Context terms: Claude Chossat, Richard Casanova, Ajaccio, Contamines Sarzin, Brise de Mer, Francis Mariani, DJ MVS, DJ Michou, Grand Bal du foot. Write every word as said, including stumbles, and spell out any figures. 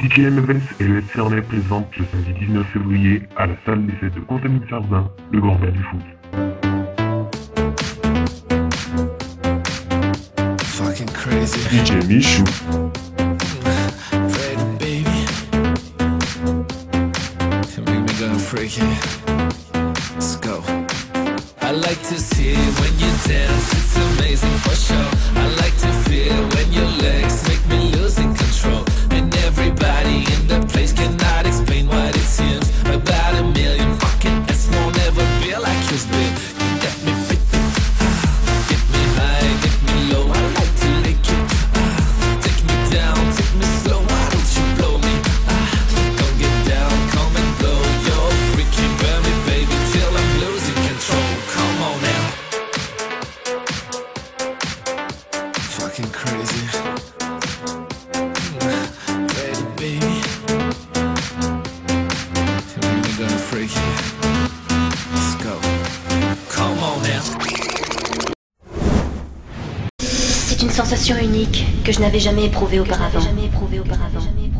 D J M V S et le S R N présente le samedi dix-neuf février à la salle d'essai de Contamines Sarzin, le Grand Bal du foot. D J Michou. Let's go. I like to see when you dance, it's amazing for sure. I like to feel when your legs make me losing control. And everybody in the place cannot explain what it seems. About a million fucking S won't ever be like yours, babe. You get me fit, get me high, get me low. I like to lick you. Take me down, take me slow. Why don't you blow me? Don't get down, come and blow. You're freaky, burn me, baby, till I'm losing control. Come on now. Fucking crazy. Ready, baby. We're gonna freak you. Let's go. Come on now. C'est une sensation unique que je n'avais jamais éprouvée auparavant. Jamais éprouvée auparavant.